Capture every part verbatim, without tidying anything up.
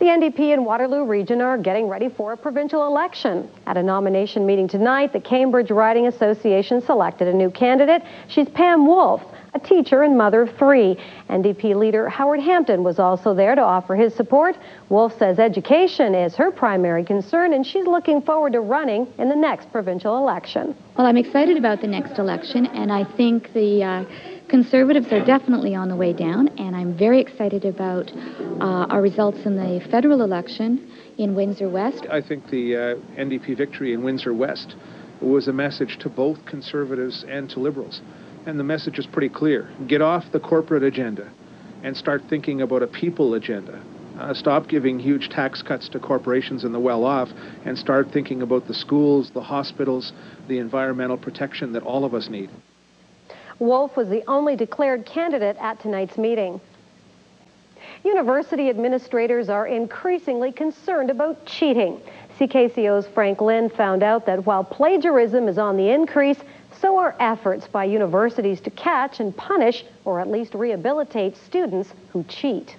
The N D P and Waterloo region are getting ready for a provincial election. At a nomination meeting tonight, the Cambridge Riding Association selected a new candidate. She's Pam Wolf, a teacher and mother of three. N D P leader Howard Hampton was also there to offer his support. Wolf says education is her primary concern, and she's looking forward to running in the next provincial election. Well, I'm excited about the next election, and I think the uh, Conservatives are definitely on the way down, and I'm very excited about uh, our results in the federal election in Windsor West. I think the uh, N D P victory in Windsor West was a message to both Conservatives and to Liberals. And the message is pretty clear. Get off the corporate agenda and start thinking about a people agenda. Uh, stop giving huge tax cuts to corporations and the well-off, and start thinking about the schools, the hospitals, the environmental protection that all of us need. Wolf was the only declared candidate at tonight's meeting. University administrators are increasingly concerned about cheating. C K C O's Frank Lynn found out that while plagiarism is on the increase, so are efforts by universities to catch and punish, or at least rehabilitate, students who cheat.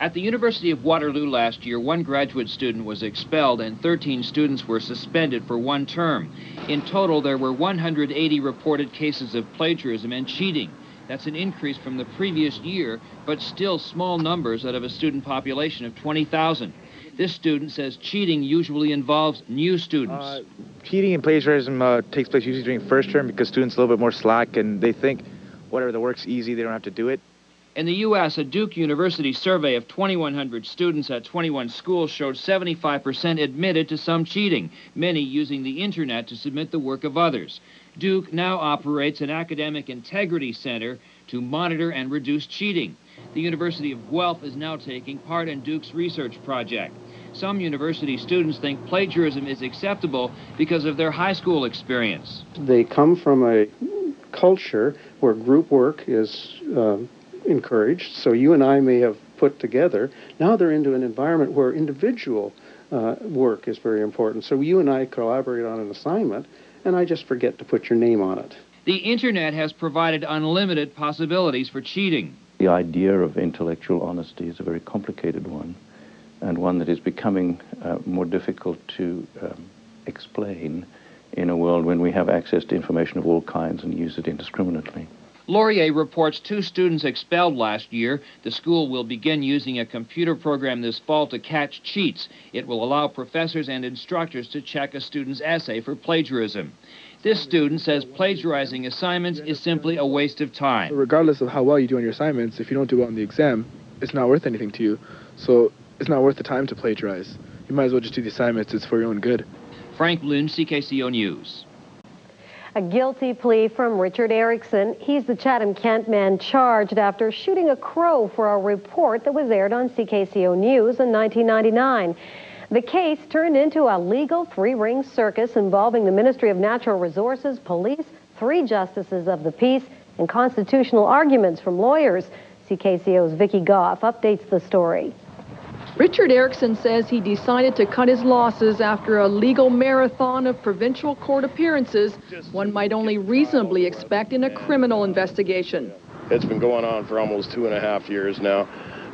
At the University of Waterloo last year, one graduate student was expelled and thirteen students were suspended for one term. In total, there were one hundred eighty reported cases of plagiarism and cheating. That's an increase from the previous year, but still small numbers out of a student population of twenty thousand. This student says cheating usually involves new students. Uh, cheating and plagiarism uh, takes place usually during first term because students are a little bit more slack and they think whatever the work's easy, they don't have to do it. In the U S, a Duke University survey of twenty-one hundred students at twenty-one schools showed seventy-five percent admitted to some cheating, many using the internet to submit the work of others. Duke now operates an academic integrity center to monitor and reduce cheating. The University of Guelph is now taking part in Duke's research project. Some university students think plagiarism is acceptable because of their high school experience. They come from a culture where group work is uh, encouraged, so you and I may have put together. Now they're into an environment where individual uh, work is very important. So you and I collaborate on an assignment, and I just forget to put your name on it. The internet has provided unlimited possibilities for cheating. The idea of intellectual honesty is a very complicated one, and one that is becoming uh, more difficult to um, explain in a world when we have access to information of all kinds and use it indiscriminately. Laurier reports two students expelled last year. The school will begin using a computer program this fall to catch cheats. It will allow professors and instructors to check a student's essay for plagiarism. This student says plagiarizing assignments is simply a waste of time. Regardless of how well you do on your assignments, if you don't do well on the exam, it's not worth anything to you. So it's not worth the time to plagiarize. You might as well just do the assignments. It's for your own good. Frank Lynn, C K C O News. A guilty plea from Richard Erickson. He's the Chatham-Kent man charged after shooting a crow for a report that was aired on C K C O News in nineteen ninety-nine. The case turned into a legal three-ring circus involving the Ministry of Natural Resources, police, three justices of the peace, and constitutional arguments from lawyers. C K C O's Vicki Goff updates the story. Richard Erickson says he decided to cut his losses after a legal marathon of provincial court appearances one might only reasonably expect in a criminal investigation. It's been going on for almost two and a half years now,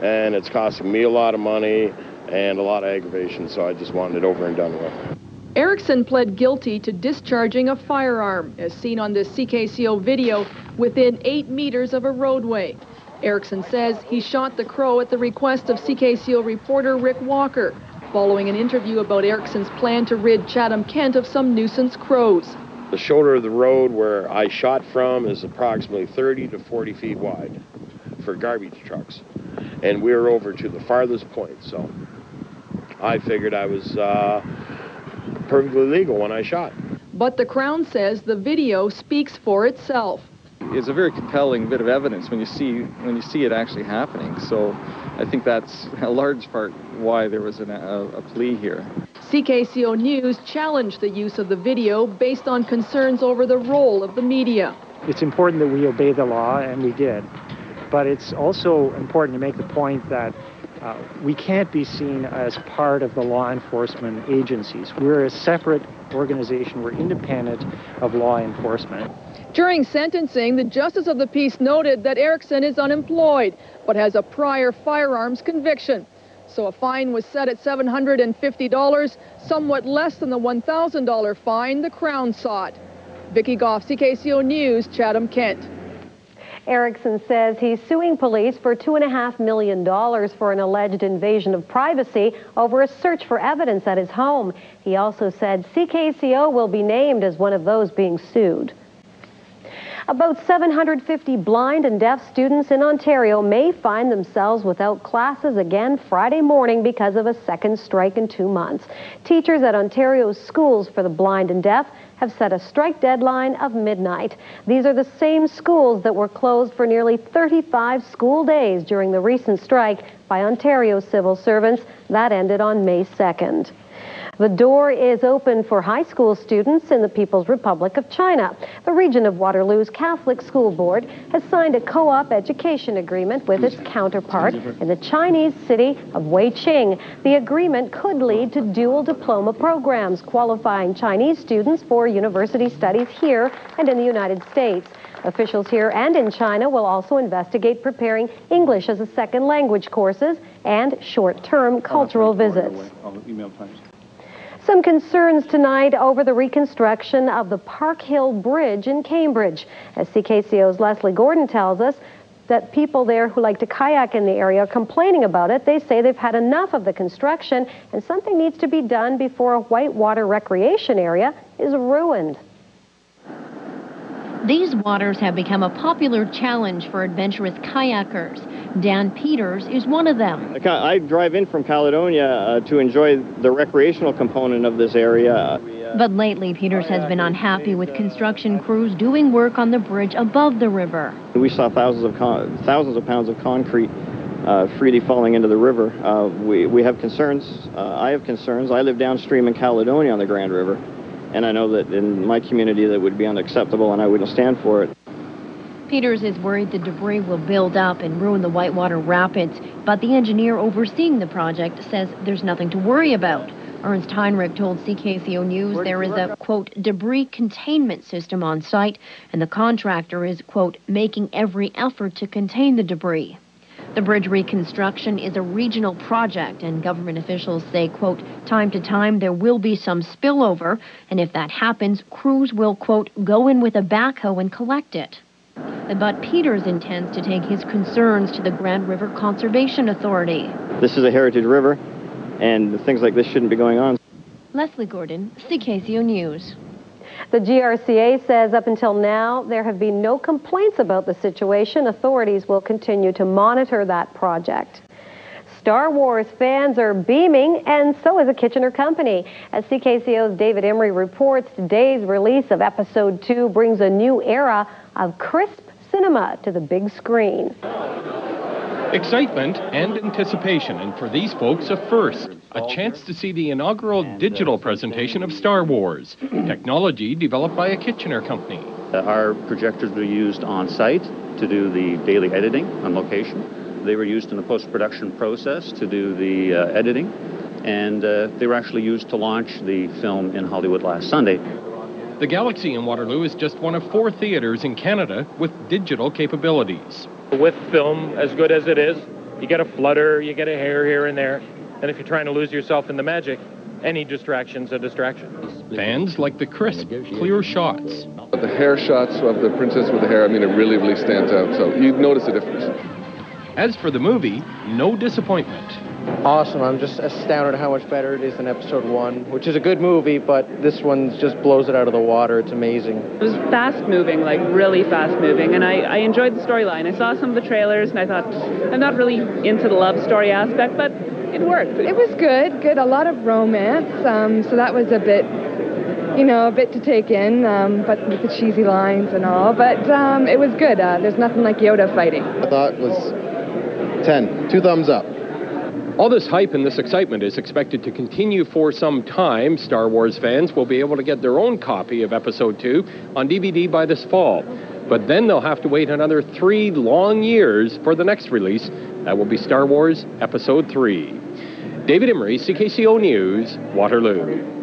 and it's costing me a lot of money and a lot of aggravation, so I just wanted it over and done with. Erickson pled guilty to discharging a firearm, as seen on this C K C O video, within eight meters of a roadway. Erickson says he shot the crow at the request of C K C O reporter Rick Walker, following an interview about Erickson's plan to rid Chatham-Kent of some nuisance crows. The shoulder of the road where I shot from is approximately thirty to forty feet wide for garbage trucks, and we were over to the farthest point, so I figured I was uh, perfectly legal when I shot. But the Crown says the video speaks for itself. It's a very compelling bit of evidence when you see when you see it actually happening. So I think that's a large part why there was an, a, a plea here. C K C O News challenged the use of the video based on concerns over the role of the media. It's important that we obey the law, and we did. But it's also important to make the point that Uh, we can't be seen as part of the law enforcement agencies. We're a separate organization. We're independent of law enforcement. During sentencing, the Justice of the Peace noted that Erickson is unemployed, but has a prior firearms conviction. So a fine was set at seven hundred fifty dollars, somewhat less than the one thousand dollar fine the Crown sought. Vicki Goff, C K C O News, Chatham-Kent. Erickson says he's suing police for two point five million dollars for an alleged invasion of privacy over a search for evidence at his home. He also said C K C O will be named as one of those being sued. About seven hundred fifty blind and deaf students in Ontario may find themselves without classes again Friday morning because of a second strike in two months. Teachers at Ontario's schools for the blind and deaf have set a strike deadline of midnight. These are the same schools that were closed for nearly thirty-five school days during the recent strike by Ontario civil servants. That ended on May second. The door is open for high school students in the People's Republic of China. The region of Waterloo's Catholic School Board has signed a co-op education agreement with its counterpart in the Chinese city of Weiqing. The agreement could lead to dual diploma programs qualifying Chinese students for university studies here and in the United States. Officials here and in China will also investigate preparing English as a second language courses and short-term cultural visits. Some concerns tonight over the reconstruction of the Park Hill Bridge in Cambridge. As C K C O's Leslie Gordon tells us, that people there who like to kayak in the area are complaining about it. They say they've had enough of the construction and something needs to be done before a whitewater recreation area is ruined. These waters have become a popular challenge for adventurous kayakers. Dan Peters is one of them. I drive in from Caledonia uh, to enjoy the recreational component of this area. But lately, Peters has been unhappy with construction crews doing work on the bridge above the river. We saw thousands of, con thousands of pounds of concrete uh, freely falling into the river. Uh, we, we have concerns. Uh, I have concerns. I live downstream in Caledonia on the Grand River. And I know that in my community that would be unacceptable and I wouldn't stand for it. Peters is worried the debris will build up and ruin the whitewater rapids, but the engineer overseeing the project says there's nothing to worry about. Ernst Heinrich told C K C O News there is a, quote, debris containment system on site, and the contractor is, quote, making every effort to contain the debris. The bridge reconstruction is a regional project, and government officials say, quote, time to time there will be some spillover, and if that happens, crews will, quote, go in with a backhoe and collect it. But Peters intends to take his concerns to the Grand River Conservation Authority. This is a heritage river, and things like this shouldn't be going on. Leslie Gordon, C K C O News. The G R C A says up until now there have been no complaints about the situation. Authorities will continue to monitor that project. Star Wars fans are beaming, and so is a Kitchener company. As C K C O's David Emery reports, today's release of Episode two brings a new era of crisp cinema to the big screen. Excitement and anticipation, and for these folks, a first. A chance to see the inaugural digital presentation of Star Wars, technology developed by a Kitchener company. Our projectors were used on site to do the daily editing on location. They were used in the post-production process to do the uh, editing, and uh, they were actually used to launch the film in Hollywood last Sunday. The Galaxy in Waterloo is just one of four theaters in Canada with digital capabilities. With film, as good as it is, you get a flutter, you get a hair here and there, and if you're trying to lose yourself in the magic, any distraction's a distraction. Fans like the crisp, clear shots. The hair shots of the princess with the hair, I mean, it really, really stands out, so you'd notice a difference. As for the movie, no disappointment. Awesome, I'm just astounded how much better it is than episode one, which is a good movie, but this one just blows it out of the water. It's amazing. It was fast moving, like really fast moving, and I, I enjoyed the storyline. I saw some of the trailers and I thought, I'm not really into the love story aspect, but it worked. It was good, good, a lot of romance, um, so that was a bit, you know, a bit to take in, um, but with the cheesy lines and all, but um, it was good. Uh, there's nothing like Yoda fighting. I thought it was ten, two thumbs up. All this hype and this excitement is expected to continue for some time. Star Wars fans will be able to get their own copy of Episode two on D V D by this fall. But then they'll have to wait another three long years for the next release. That will be Star Wars Episode three. David Emery, C K C O News, Waterloo.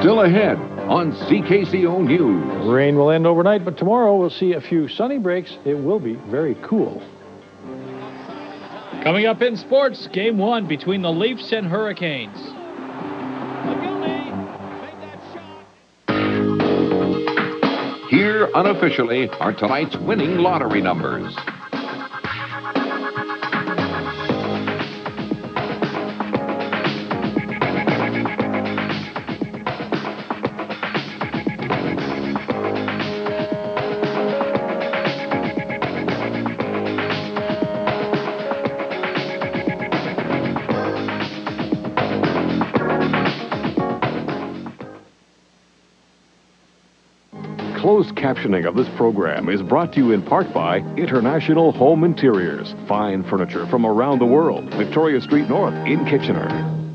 still ahead on C K C O News. Rain will end overnight, but tomorrow we'll see a few sunny breaks. It will be very cool. Coming up in sports, game one between the Leafs and Hurricanes. Here, unofficially, are tonight's winning lottery numbers. Closed captioning of this program is brought to you in part by International Home Interiors. Fine furniture from around the world. Victoria Street North in Kitchener.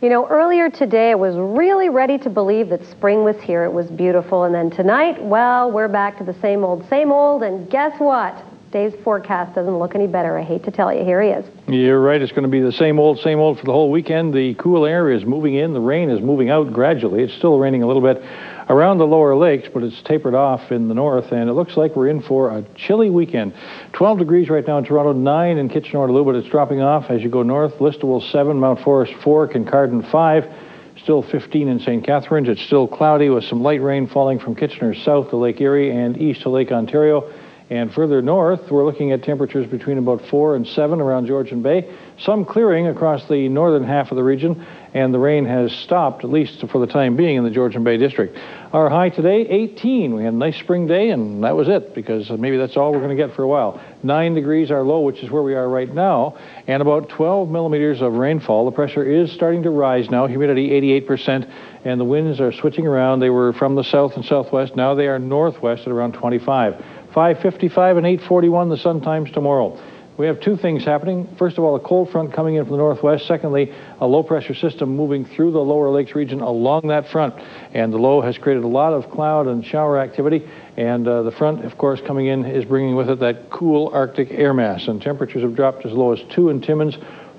You know, earlier today I was really ready to believe that spring was here. It was beautiful. And then tonight, well, we're back to the same old, same old. And guess what? Day's forecast doesn't look any better. I hate to tell you. Here he is. You're right. It's going to be the same old, same old for the whole weekend. The cool air is moving in. The rain is moving out gradually. It's still raining a little bit around the lower lakes, but it's tapered off in the north, and it looks like we're in for a chilly weekend. twelve degrees right now in Toronto, nine in Kitchener-Waterloo, but it's dropping off as you go north. Listowel, seven. Mount Forest, four. Kincardine, five. Still fifteen in Saint Catharines. It's still cloudy with some light rain falling from Kitchener south to Lake Erie and east to Lake Ontario. And further north, we're looking at temperatures between about four and seven around Georgian Bay. Some clearing across the northern half of the region, and the rain has stopped, at least for the time being, in the Georgian Bay district. Our high today, eighteen. We had a nice spring day, and that was it, because maybe that's all we're going to get for a while. nine degrees our low, which is where we are right now, and about twelve millimeters of rainfall. The pressure is starting to rise now, humidity eighty-eight percent, and the winds are switching around. They were from the south and southwest. Now they are northwest at around twenty-five. five fifty-five and eight forty-one, the sun times tomorrow. We have two things happening. First of all, a cold front coming in from the northwest. Secondly, a low-pressure system moving through the lower lakes region along that front. And the low has created a lot of cloud and shower activity. And uh, the front, of course, coming in is bringing with it that cool Arctic air mass. And temperatures have dropped as low as two in Timmins,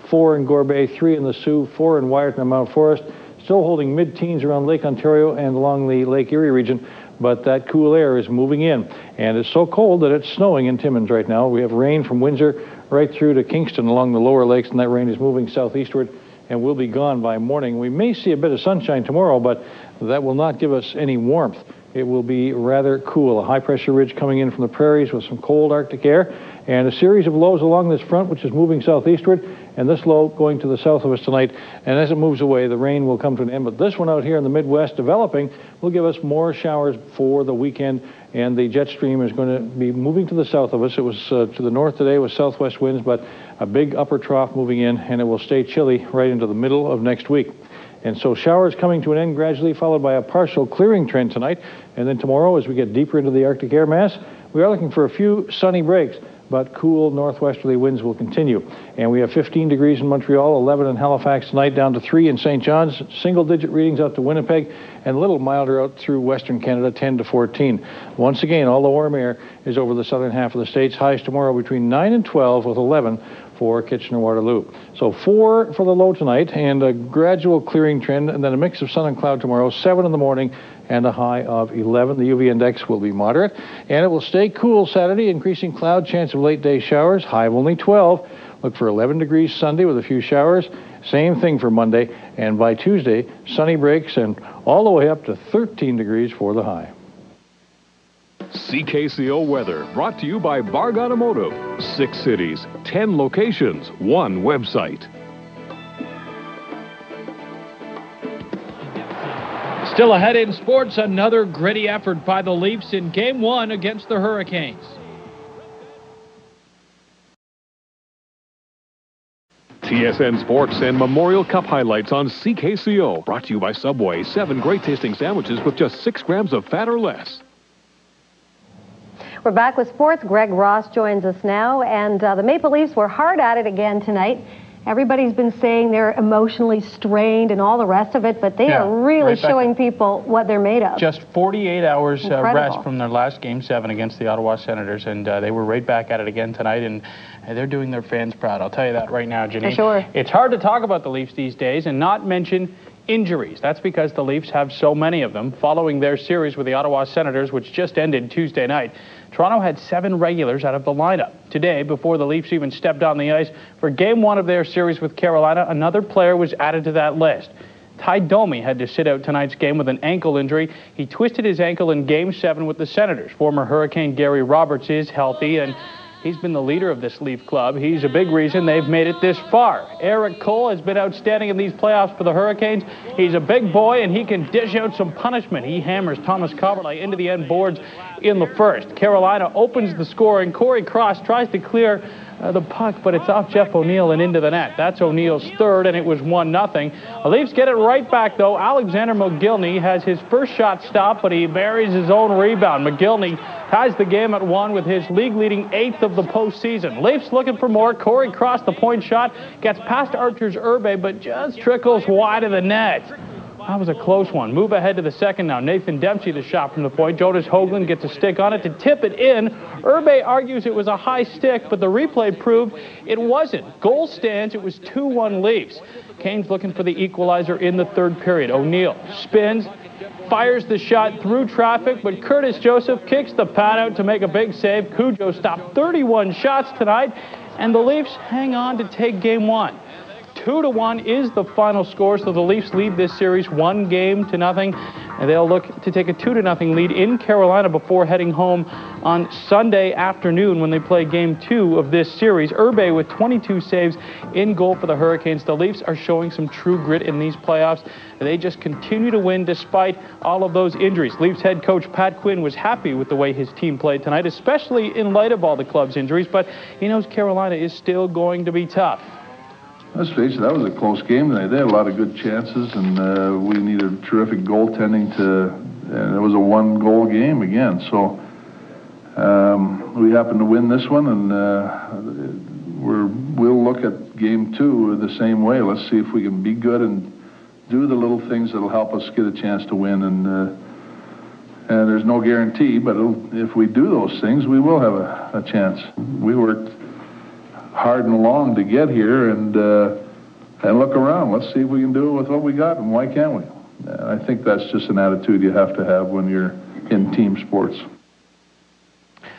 four in Gore Bay, three in the Sioux, four in Wyerton and Mount Forest. Still holding mid-teens around Lake Ontario and along the Lake Erie region. But that cool air is moving in, and it's so cold that it's snowing in Timmins right now. We have rain from Windsor right through to Kingston along the lower lakes, and that rain is moving southeastward and will be gone by morning. We may see a bit of sunshine tomorrow, but that will not give us any warmth. It will be rather cool. A high-pressure ridge coming in from the prairies with some cold Arctic air, and a series of lows along this front, which is moving southeastward, and this low going to the south of us tonight. And as it moves away, the rain will come to an end. But this one out here in the Midwest developing will give us more showers for the weekend. And the jet stream is going to be moving to the south of us. It was uh, to the north today with southwest winds, but a big upper trough moving in, and it will stay chilly right into the middle of next week. And so showers coming to an end gradually, followed by a partial clearing trend tonight. And then tomorrow, as we get deeper into the Arctic air mass, we are looking for a few sunny breaks. But cool northwesterly winds will continue. And we have fifteen degrees in Montreal, eleven in Halifax tonight, down to three in Saint John's, single-digit readings out to Winnipeg, and a little milder out through western Canada, ten to fourteen. Once again, all the warm air is over the southern half of the states. Highs tomorrow between nine and twelve with eleven for Kitchener-Waterloo. So four for the low tonight and a gradual clearing trend, and then a mix of sun and cloud tomorrow, seven in the morning, and a high of eleven. The U V index will be moderate, and it will stay cool Saturday, increasing cloud, chance of late-day showers, high of only twelve. Look for eleven degrees Sunday with a few showers. Same thing for Monday, and by Tuesday, sunny breaks, and all the way up to thirteen degrees for the high. C K C O Weather, brought to you by Barg Automotive. Six cities, ten locations, one website. Still ahead in sports, another gritty effort by the Leafs in Game one against the Hurricanes. T S N Sports and Memorial Cup highlights on C K C O. Brought to you by Subway. Seven great-tasting sandwiches with just six grams of fat or less. We're back with sports. Greg Ross joins us now, and uh, the Maple Leafs were hard at it again tonight. Everybody's been saying they're emotionally strained and all the rest of it, but they yeah, are really right showing back. people what they're made of. Just forty-eight hours uh, rest from their last game seven against the Ottawa Senators, and uh, they were right back at it again tonight, and they're doing their fans proud. I'll tell you that right now, Janine. For sure. It's hard to talk about the Leafs these days and not mention injuries. That's because the Leafs have so many of them. Following their series with the Ottawa Senators, which just ended Tuesday night, Toronto had seven regulars out of the lineup. Today, before the Leafs even stepped on the ice for game one of their series with Carolina, another player was added to that list. Ty Domi had to sit out tonight's game with an ankle injury. He twisted his ankle in game seven with the Senators. Former Hurricane Gary Roberts is healthy, and he's been the leader of this Leaf club. He's a big reason they've made it this far. Eric Cole has been outstanding in these playoffs for the Hurricanes. He's a big boy, and he can dish out some punishment. He hammers Thomas Coverley into the end boards in the first. Carolina opens the scoring. Corey Cross tries to clear uh, the puck, but it's off Jeff O'Neill and into the net. That's O'Neill's third, and it was one nothing. The Leafs get it right back, though. Alexander McGillney has his first shot stopped, but he buries his own rebound. McGillney ties the game at one with his league-leading eighth of the postseason. Leafs looking for more. Corey Cross, the point shot, gets past Archer's Urbe, but just trickles wide of the net. That was a close one. Move ahead to the second now. Nathan Dempsey, the shot from the point. Jonas Hoagland gets a stick on it to tip it in. Urbe argues it was a high stick, but the replay proved it wasn't. Goal stands. It was two one Leafs. Kane's looking for the equalizer in the third period. O'Neill spins, fires the shot through traffic, but Curtis Joseph kicks the pad out to make a big save. Cujo stopped thirty-one shots tonight, and the Leafs hang on to take game one. two to one is the final score, so the Leafs lead this series one game to nothing, and they'll look to take a two to nothing lead in Carolina before heading home on Sunday afternoon when they play game two of this series. Urbe with twenty-two saves in goal for the Hurricanes. The Leafs are showing some true grit in these playoffs. They just continue to win despite all of those injuries. Leafs head coach Pat Quinn was happy with the way his team played tonight, especially in light of all the club's injuries, but he knows Carolina is still going to be tough. Let's face it, that was a close game. They, they had a lot of good chances, and uh, we needed terrific goaltending to... And it was a one-goal game again, so um, we happened to win this one, and uh, we're, we'll look at game two the same way. Let's see if we can be good and do the little things that'll help us get a chance to win, and, uh, and there's no guarantee, but it'll, if we do those things, we will have a, a chance. We worked hard and long to get here, and uh, and look around. Let's see if we can do it with what we got, and why can't we? I think that's just an attitude you have to have when you're in team sports.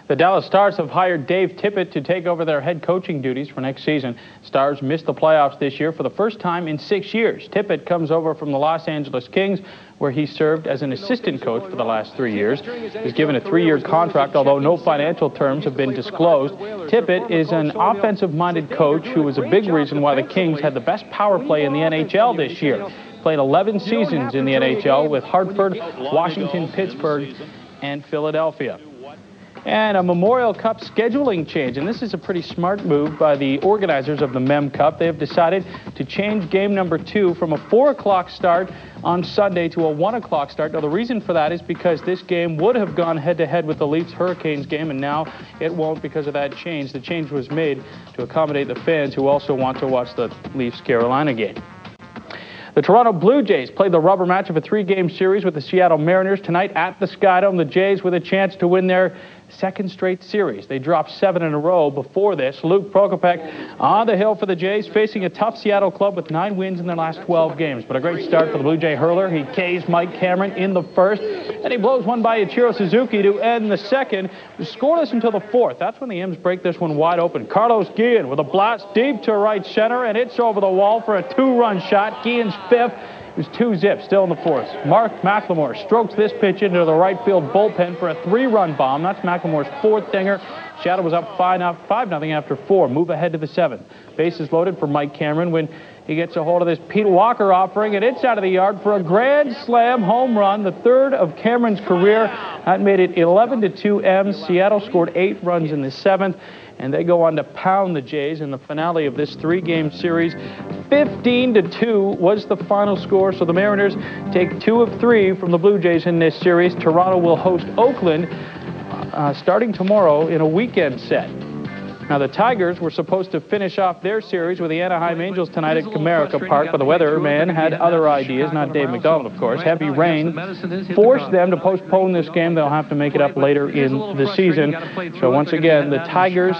The Dallas Stars have hired Dave Tippett to take over their head coaching duties for next season. Stars missed the playoffs this year for the first time in six years. Tippett comes over from the Los Angeles Kings, where he served as an assistant coach for the last three years. He's given a three-year contract, although no financial terms have been disclosed. Tippett is an offensive-minded coach who was a big reason why the Kings had the best power play in the N H L this year. Played eleven seasons in the N H L with Hartford, Washington, Pittsburgh, and Philadelphia. And a Memorial Cup scheduling change, and this is a pretty smart move by the organizers of the Mem Cup. They have decided to change game number two from a four o'clock start on Sunday to a one o'clock start. Now, the reason for that is because this game would have gone head-to-head with the Leafs-Hurricanes game, and now it won't because of that change. The change was made to accommodate the fans who also want to watch the Leafs-Carolina game. The Toronto Blue Jays played the rubber match of a three-game series with the Seattle Mariners tonight at the Skydome. The Jays with a chance to win their second straight series. They dropped seven in a row before this. Luke Prokopek on the hill for the Jays, facing a tough Seattle club with nine wins in their last twelve games. But a great start for the Blue Jay hurler. He K's Mike Cameron in the first, and he blows one by Ichiro Suzuki to end the second. Scoreless until the fourth. That's when the M's break this one wide open. Carlos Guillen with a blast deep to right center, and it's over the wall for a two-run shot. Guillen's fifth. It was two zip, still in the fourth. Mark McLemore strokes this pitch into the right field bullpen for a three-run bomb. That's McLemore's fourth dinger. Seattle was up five nothing after four. Move ahead to the seventh. Bases loaded for Mike Cameron when he gets a hold of this Pete Walker offering, and it's out of the yard for a grand slam home run, the third of Cameron's career. That made it eleven to two M's. Seattle scored eight runs in the seventh, and they go on to pound the Jays in the finale of this three-game series. fifteen to two was the final score, so the Mariners take two of three from the Blue Jays in this series. Toronto will host Oakland uh, starting tomorrow in a weekend set. Now, the Tigers were supposed to finish off their series with the Anaheim Angels tonight at Comerica Park, but the weatherman had other ideas, not Dave McDonald, of course. Heavy rain forced them to postpone this game. They'll have to make it up later in the season. So once again, the Tigers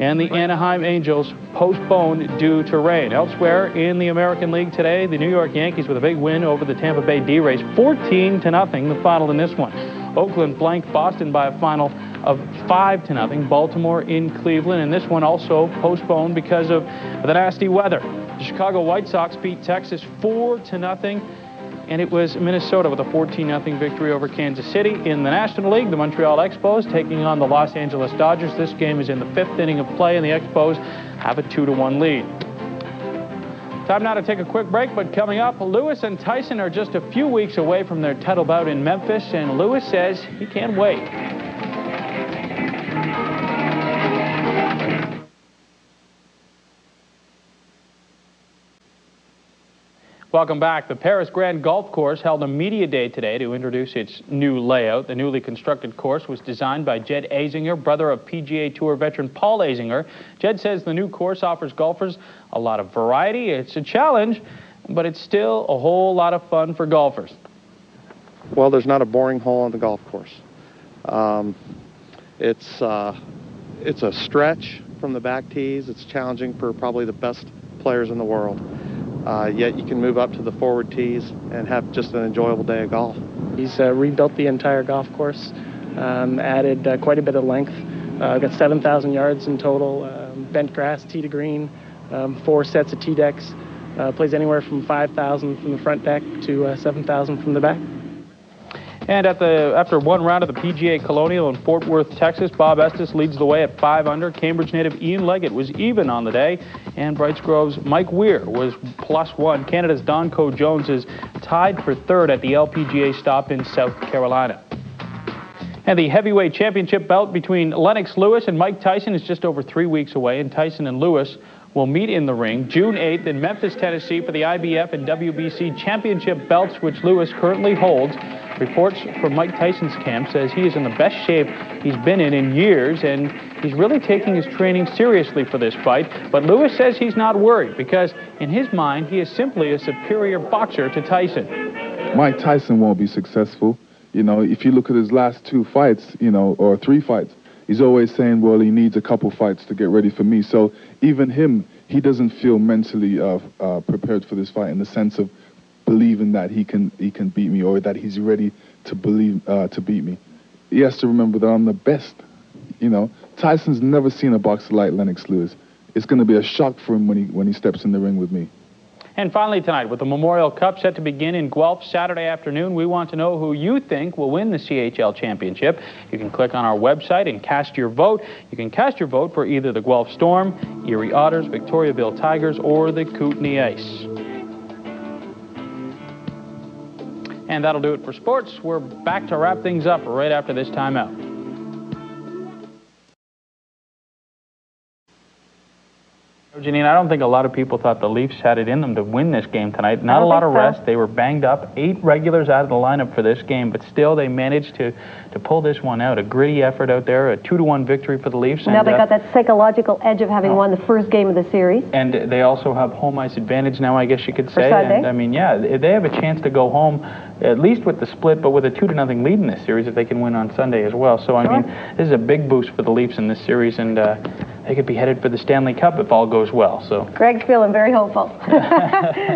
and the Anaheim Angels postponed due to rain. Elsewhere in the American League today, the New York Yankees with a big win over the Tampa Bay D-Rays, fourteen to nothing, the final in this one. Oakland blanked Boston by a final of five to nothing. Baltimore in Cleveland, and this one also postponed because of the nasty weather. The Chicago White Sox beat Texas four to nothing, and it was Minnesota with a fourteen nothing victory over Kansas City. In the National League, the Montreal Expos taking on the Los Angeles Dodgers. This game is in the fifth inning of play, and the Expos have a two to one lead. Time now to take a quick break, but coming up, Lewis and Tyson are just a few weeks away from their title bout in Memphis, and Lewis says he can't wait. Welcome back. The Paris Grand Golf Course held a media day today to introduce its new layout. The newly constructed course was designed by Jed Azinger, brother of P G A Tour veteran Paul Azinger. Jed says the new course offers golfers a lot of variety. It's a challenge, but it's still a whole lot of fun for golfers. Well, there's not a boring hole on the golf course. Um, it's, uh, it's a stretch from the back tees. It's challenging for probably the best players in the world. Uh, yet you can move up to the forward tees and have just an enjoyable day of golf. He's uh, rebuilt the entire golf course, um, added uh, quite a bit of length. Uh, got seven thousand yards in total, um, bent grass, tee to green, um, four sets of tee decks. Uh, plays anywhere from five thousand from the front deck to uh, seven thousand from the back. And at the, after one round of the P G A Colonial in Fort Worth, Texas, Bob Estes leads the way at five under. Cambridge native Ian Leggett was even on the day, and Brights Grove's Mike Weir was plus one. Canada's Donko Jones is tied for third at the L P G A stop in South Carolina. And the heavyweight championship bout between Lennox Lewis and Mike Tyson is just over three weeks away, and Tyson and Lewis will meet in the ring June eighth in Memphis, Tennessee for the I B F and W B C championship belts, which Lewis currently holds. Reports from Mike Tyson's camp says he is in the best shape he's been in in years, and he's really taking his training seriously for this fight. But Lewis says he's not worried because, in his mind, he is simply a superior boxer to Tyson. Mike Tyson won't be successful. You know, if you look at his last two fights, you know, or three fights, he's always saying, well, he needs a couple fights to get ready for me. So even him, he doesn't feel mentally uh, uh, prepared for this fight in the sense of believing that he can he can beat me or that he's ready to believe uh, to beat me. He has to remember that I'm the best. You know, Tyson's never seen a boxer like Lennox Lewis. It's going to be a shock for him when he when he steps in the ring with me. And finally tonight, with the Memorial Cup set to begin in Guelph Saturday afternoon, we want to know who you think will win the C H L Championship. You can click on our website and cast your vote. You can cast your vote for either the Guelph Storm, Erie Otters, Victoriaville Tigers, or the Kootenay Ice. And that'll do it for sports. We're back to wrap things up right after this timeout. Janine, I don't think a lot of people thought the Leafs had it in them to win this game tonight. Not a lot of rest. They were banged up. Eight regulars out of the lineup for this game, but still they managed to, to pull this one out. A gritty effort out there, a two to one victory for the Leafs. Now and, they got uh, that psychological edge of having oh. won the first game of the series. And they also have home ice advantage now, I guess you could say. For Sunday. And, I mean, yeah, they have a chance to go home, at least with the split, but with a two to nothing lead in this series if they can win on Sunday as well. So, I sure. mean, this is a big boost for the Leafs in this series, and uh, they could be headed for the Stanley Cup if all goes well. So Greg's feeling very hopeful.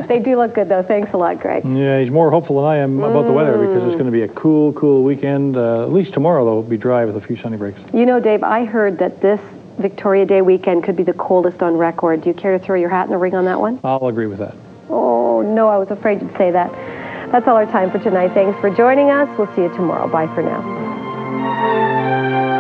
They do look good, though. Thanks a lot, Greg. Yeah, he's more hopeful than I am mm. about the weather because it's going to be a cool, cool weekend. Uh, at least tomorrow, though, it'll be dry with a few sunny breaks. You know, Dave, I heard that this Victoria Day weekend could be the coldest on record. Do you care to throw your hat in the ring on that one? I'll agree with that. Oh, no, I was afraid you'd say that. That's all our time for tonight. Thanks for joining us. We'll see you tomorrow. Bye for now.